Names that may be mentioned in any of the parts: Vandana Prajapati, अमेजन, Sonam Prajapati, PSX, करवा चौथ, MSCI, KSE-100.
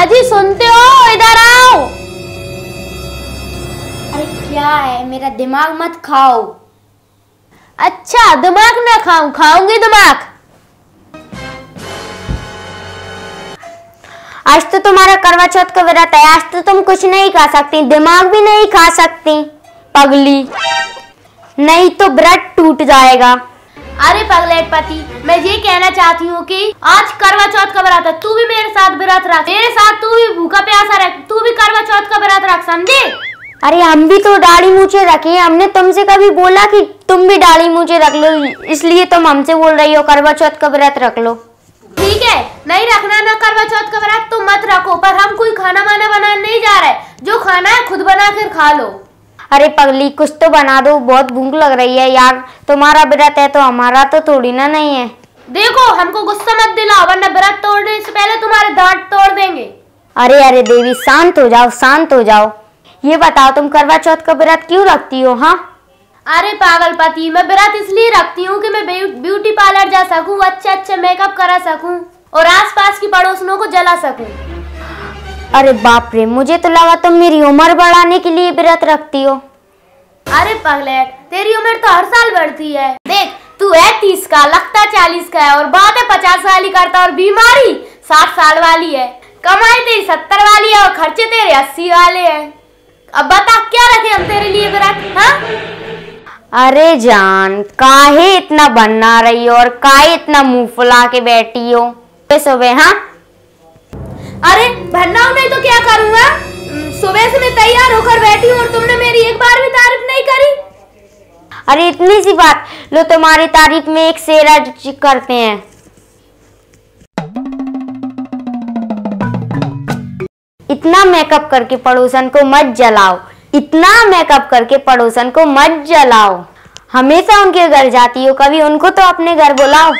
अजी सुनते हो, इधर आओ। अरे क्या है, मेरा दिमाग मत खाओ। अच्छा दिमाग ना खाऊं, खाऊंगी दिमाग। आज तो तुम्हारा करवा चौथ का व्रत है, आज तो तुम कुछ नहीं खा सकती, दिमाग भी नहीं खा सकती पगली, नहीं तो व्रत टूट जाएगा। अरे पगलेटपति, मैं ये कहना चाहती हूँ कि आज करवा चौथ का व्रत है, तू भी मेरे साथ व्रत रख, मेरे साथ तू भी भूखा प्यासा रख, तू भी करवा चौथ का व्रत रख, समझे? अरे हम भी तो दाढ़ी मूछे रखे, हमने तुमसे कभी बोला कि तुम भी दाढ़ी मूछे रख लो, इसलिए तुम हमसे बोल रही हो करवा चौथ का व्रत रख लो। ठीक है, नहीं रखना ना करवा चौथ का व्रत तो मत रखो, पर हम कोई खाना वाना बनाने नहीं जा रहे, जो खाना है खुद बना कर खा लो। अरे पगली कुछ तो बना दो, बहुत भूख लग रही है यार, तुम्हारा व्रत है तो हमारा तो थोड़ी ना नहीं है। देखो हमको गुस्सा मत दिलाओ, वरना व्रत तोड़ने से पहले तुम्हारे दांत तोड़ देंगे। अरे अरे देवी शांत हो जाओ, शांत हो जाओ। ये बताओ तुम करवा चौथ का व्रत क्यों रखती हो? हाँ अरे पागलपति, मैं व्रत इसलिए रखती हूँ कि मैं ब्यूटी पार्लर जा सकूँ, अच्छे मेकअप करा सकूँ और आस पास की पड़ोसनों को जला सकूँ। अरे बाप रे, मुझे तो लगा तुम मेरी उम्र बढ़ाने के लिए व्रत रखती हो। अरे पगलेट, तेरी उम्र तो हर साल बढ़ती है, देख तू है 30 का, लगता 40 का है, और बात है 50 वाली करता, और बीमारी 60 साल वाली है, कमाई तेरी 70 वाली है और खर्चे तेरे 80 वाले हैं। अब बता क्या रखे हम तेरे लिए व्रत? हाँ अरे जान, काहे इतना बनना रही हो और काहे इतना मुँह फुला के बैठी हो सुबह? हाँ अरे भरनाऊ नहीं तो क्या करूँगा, सुबह से मैं तैयार होकर बैठी हूँ और तुमने मेरी एक बार भी तारीफ नहीं करी। अरे इतनी सी बात, लो तुम्हारी तारीफ में एक शेरा करते हैं। इतना मेकअप करके पड़ोसन को मत जलाओ, इतना मेकअप करके पड़ोसन को मत जलाओ। हमेशा उनके घर जाती हो, कभी उनको तो अपने घर बुलाओ।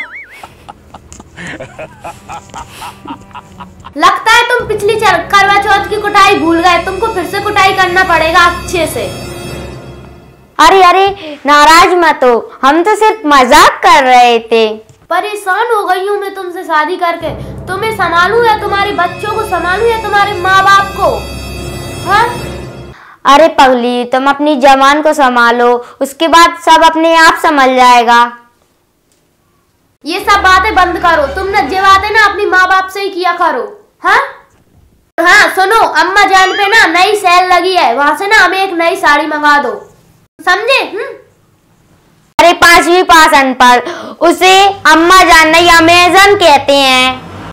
लगता है तुम पिछली करवा चौथ की कुटाई भूल गए, तुमको फिर से कुटाई करना पड़ेगा अच्छे से। अरे अरे नाराज मत हो, हम तो सिर्फ मजाक कर रहे थे। परेशान हो गई हूँ मैं तुमसे शादी करके, तुम्हें संभालूं या तुम्हारे बच्चों को संभालूं या तुम्हारे माँ बाप को? हाँ अरे पगली, तुम अपनी जवान को संभालो, उसके बाद सब अपने आप संभल जाएगा। ये सब बातें बंद करो, तुम न ये बातें ना अपनी माँ बाप से ही किया करो। हाँ हाँ सुनो, अम्मा जान पे ना नई सेल लगी है, वहां से ना हमें एक नई साड़ी मंगा दो, समझे? अरे 5वीं पास अनपढ़, उसे अम्मा जान नहीं अमेजन कहते हैं।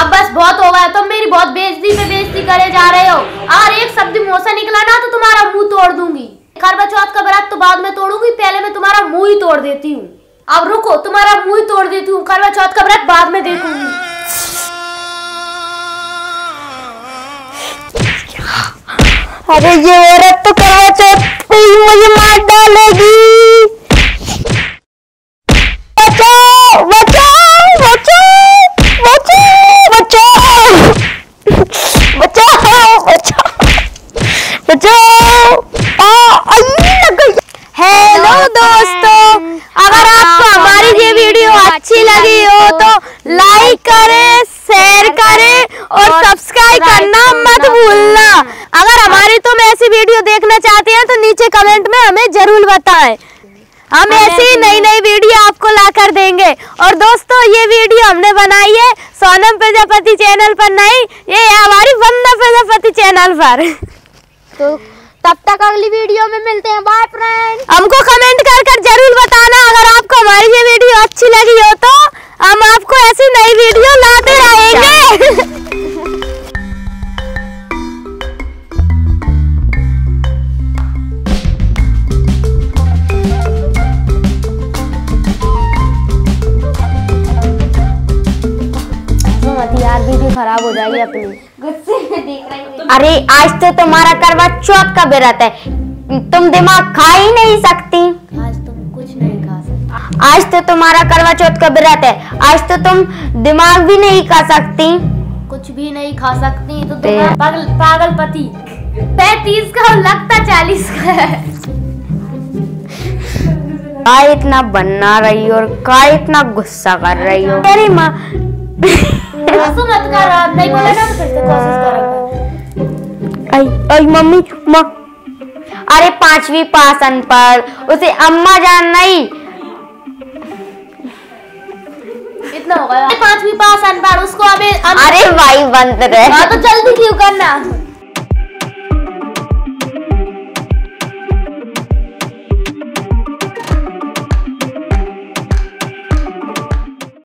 अब बस बहुत हो गया, तुम मेरी बहुत बेइज्जती पे बेइज्जती करे जा रहे हो, अगर एक शब्द मुंह से निकला ना तो तुम्हारा मुंह तोड़ दूंगी। करवा चौथ का व्रत तो बाद में तोड़ूंगी, पहले मैं तुम्हारा मुंह ही तोड़ देती हूँ। अब रुको, तुम्हारा मुंह ही तोड़ देती हूँ, करवा चौथ का व्रत बाद में देखूंगी। अरे ये औरत तो करवा चौथ पे ही मुझे मार डालेगी। बचाओ बचाओ बचाओ बचाओ बचाओ बचाओ बचाओ बचाओ। हेलो दोस्तों, अगर आपको हमारी ये वीडियो अच्छी लगी हो तो लाइक करें, शेयर करें और सब्सक्राइब करना मत भूलना। अगर हमारी तुम ऐसी वीडियो देखना चाहते हैं तो नीचे कमेंट में हमें जरूर बताएं, हम ऐसी नई नई वीडियो आपको लाकर देंगे। और दोस्तों ये वीडियो हमने बनाई है सोनम प्रजापति चैनल पर नहीं, ये हमारी वंदना प्रजापति चैनल पर। तो तब तक अगली वीडियो में मिलते हैं, बाय फ्रेंड। हमको कमेंट कर जरूर बताना अगर आपको हमारी ये वीडियो अच्छी लगी हो तो हम आपको ऐसी नई वीडियो लाते रहेंगे। यार वीडियो खराब हो जाएगी अपनी, गुस्से में देख रही हूं। अरे आज तो तुम्हारा करवा चौथ का व्रत है, तुम दिमाग खा ही नहीं सकती, आज तुम कुछ नहीं खा सकती। आज तो तुम्हारा करवा चौथ का व्रत है, आज तो तुम दिमाग भी नहीं खा सकती, कुछ भी नहीं खा सकती। तो पागलपति 35 का लगता 40 का है, का इतना बनना रही हो और का इतना गुस्सा कर रही हो। तेरी माँ ऐसे मत कर, आप नहीं बोले ना तो फिर से कोशिश करोगे। आई आई मम्मी मां, अरे 5वीं पास अनपढ़, उसे अम्मा जान नहीं। इतना हो गया 5वीं पास अनपढ़ उसको। अबे अरे भाई बंद रहे। हां तो जल्दी क्यों करना।